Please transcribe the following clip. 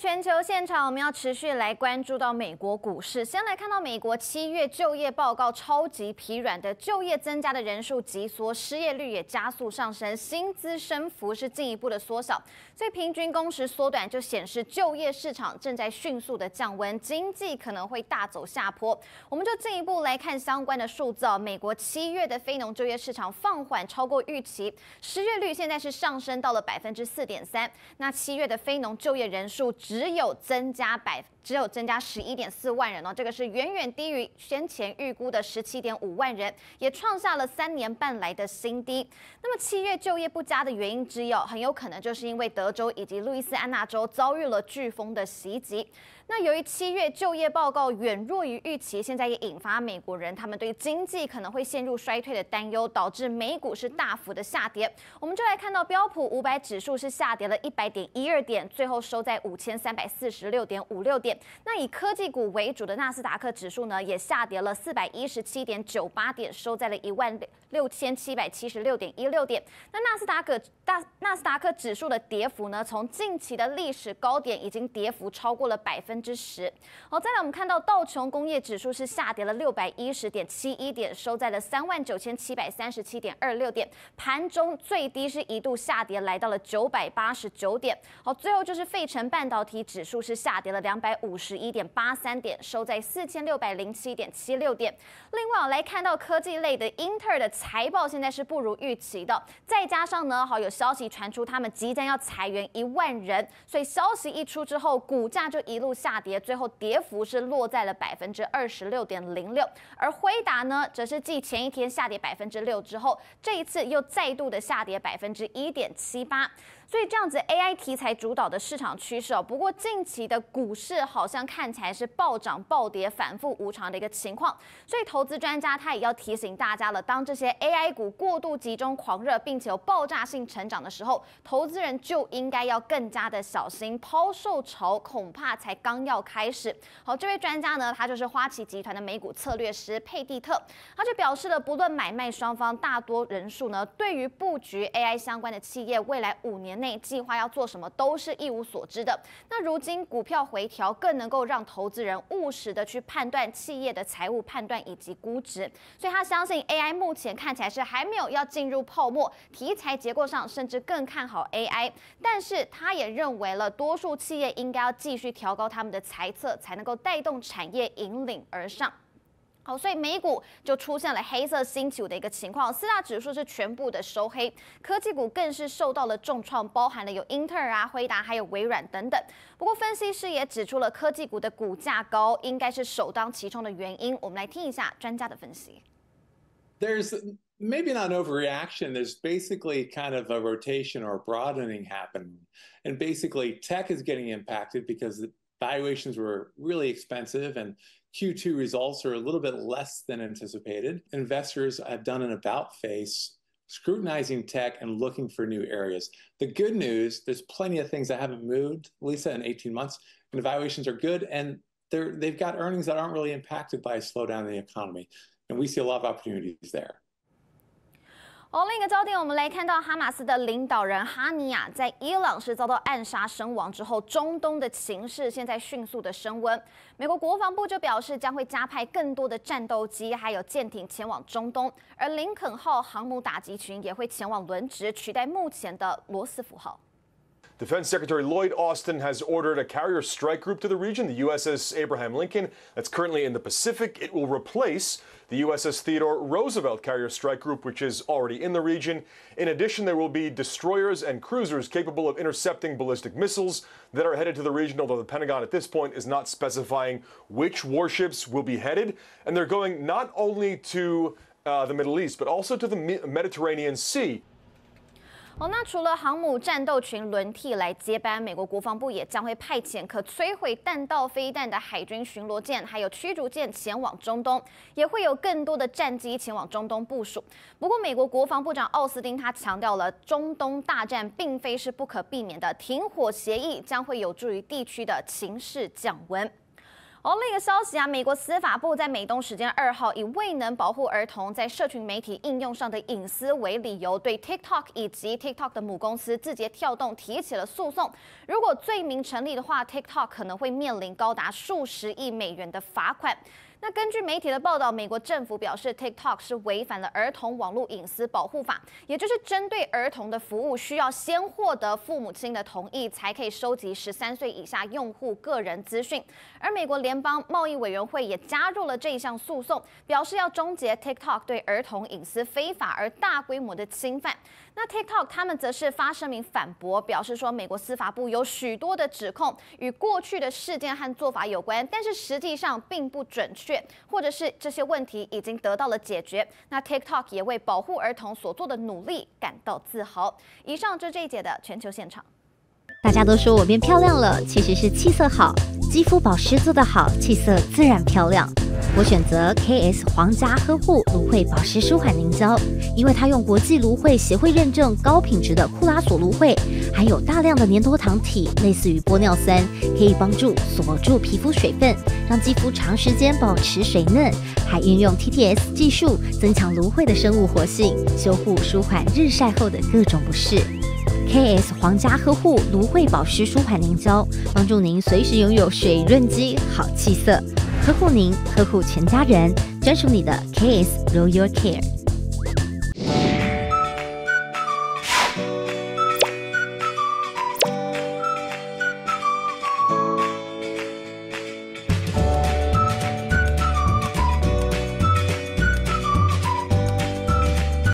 全球现场，我们要持续来关注到美国股市。先来看到美国7月就业报告超级疲软的，就业增加的人数急缩，失业率也加速上升，薪资升幅是进一步的缩小，所以平均工时缩短就显示就业市场正在迅速的降温，经济可能会大走下坡。我们就进一步来看相关的数字哦。美国7月的非农就业市场放缓超过预期，失业率现在是上升到了4.3%。那7月的非农就业人数只有增加11.4万人哦，这个是远远低于先前预估的17.5万人，也创下了3年半来的新低。那么7月就业不佳的原因之一哦，很有可能就是因为德州以及路易斯安那州遭遇了飓风的袭击。那由于7月就业报告远弱于预期，现在也引发美国人他们对经济可能会陷入衰退的担忧，导致美股是大幅的下跌。我们就来看到标普500指数是下跌了100.12点，最后收在5346.56点。那以科技股为主的纳斯达克指数呢，也下跌了417.98点，收在了16776.16点。那纳斯达克指数的跌幅呢，从近期的历史高点已经跌幅超过了10%。好，再来我们看到道琼工业指数是下跌了610.71点，收在了39737.26点，盘中最低是一度下跌来到了989点。好，最后就是费城半导体指数是下跌了251.83点，收在4607.76点。另外，我来看到科技类的英特尔的财报现在是不如预期的，再加上呢，好有消息传出他们即将要裁员1万人，所以消息一出之后，股价就一路下跌，最后跌幅是落在了26.06%。而辉达呢，则是继前一天下跌6%之后，这一次又再度的下跌1.78%。所以这样子 AI 题材主导的市场趋势哦，不过近期的股市好像看起来是暴涨暴跌、反复无常的一个情况，所以投资专家他也要提醒大家了：当这些 AI 股过度集中狂热，并且有爆炸性成长的时候，投资人就应该要更加的小心，抛售潮恐怕才刚要开始。好，这位专家呢，他就是花旗集团的美股策略师佩蒂特，他就表示了，不论买卖双方，大多人数呢，对于布局 AI 相关的企业，未来5年。内计划要做什么都是一无所知的。那如今股票回调更能够让投资人务实的去判断企业的财务判断以及估值，所以他相信 AI 目前看起来是还没有要进入泡沫，题材结构上甚至更看好 AI。但是他也认为了多数企业应该要继续调高他们的财测，才能够带动产业引领而上。好，所以美股就出现了黑色星期五的一个情况，4大指数是全部的收黑，科技股更是受到了重创，包含了有英特尔啊、辉达还有微软等等。不过分析师也指出了科技股的股价高应该是首当其冲的原因。我们来听一下专家的分析。There's maybe not an overreaction. There's basically kind of a rotation or broadening happening, and basically tech is getting impacted because valuations were really expensive and Q2 results are a little bit less than anticipated. Investors have done an about face, scrutinizing tech and looking for new areas. The good news, there's plenty of things that haven't moved, Lisa, in 18 months, and the valuations are good, and they've got earnings that aren't really impacted by a slowdown in the economy. And we see a lot of opportunities there. 另一个焦点，我们来看到哈马斯的领导人哈尼亚在伊朗是遭到暗杀身亡之后，中东的情势现在迅速的升温。美国国防部就表示将会加派更多的战斗机还有舰艇前往中东，而林肯号航母打击群也会前往轮值，取代目前的罗斯福号。Defense Secretary Lloyd Austin has ordered a carrier strike group to the region, the USS Abraham Lincoln, that's currently in the Pacific. It will replace the USS Theodore Roosevelt carrier strike group, which is already in the region. In addition, there will be destroyers and cruisers capable of intercepting ballistic missiles that are headed to the region, although the Pentagon at this point is not specifying which warships will be headed. And they're going not only to the Middle East, but also to the Mediterranean Sea. 那除了航母战斗群轮替来接班，美国国防部也将会派遣可摧毁弹道飞弹的海军巡逻舰，还有驱逐舰前往中东，也会有更多的战机前往中东部署。不过，美国国防部长奥斯汀他强调了，中东大战并非是不可避免的，停火协议将会有助于地区的情势降温。而另一个消息啊，美国司法部在美东时间2号以未能保护儿童在社群媒体应用上的隐私为理由，对 TikTok 以及 TikTok 的母公司字节跳动提起了诉讼。如果罪名成立的话 ，TikTok 可能会面临高达数十亿美元的罚款。 那根据媒体的报道，美国政府表示 ，TikTok 是违反了《儿童网络隐私保护法》，也就是针对儿童的服务，需要先获得父母亲的同意，才可以收集13岁以下用户个人资讯。而美国联邦贸易委员会也加入了这一项诉讼，表示要终结 TikTok 对儿童隐私非法而大规模的侵犯。那 TikTok 他们则是发声明反驳，表示说，美国司法部有许多的指控与过去的事件和做法有关，但是实际上并不准确。 或者是这些问题已经得到了解决，那 TikTok 也为保护儿童所做的努力感到自豪。以上就是这一节的全球现场。大家都说我变漂亮了，其实是气色好，肌肤保湿做得好，气色自然漂亮。我选择 K S 皇家呵护芦荟保湿舒缓凝胶，因为它用国际芦荟协会认证高品质的库拉索芦荟，含有大量的粘多糖体，类似于玻尿酸，可以帮助锁住皮肤水分。 让肌肤长时间保持水嫩，还运用 TTS 技术增强芦荟的生物活性，修护舒缓日晒后的各种不适。KS 皇家呵护芦荟保湿舒缓凝胶，帮助您随时拥有水润肌、好气色，呵护您，呵护全家人，专属你的KS Royal Care。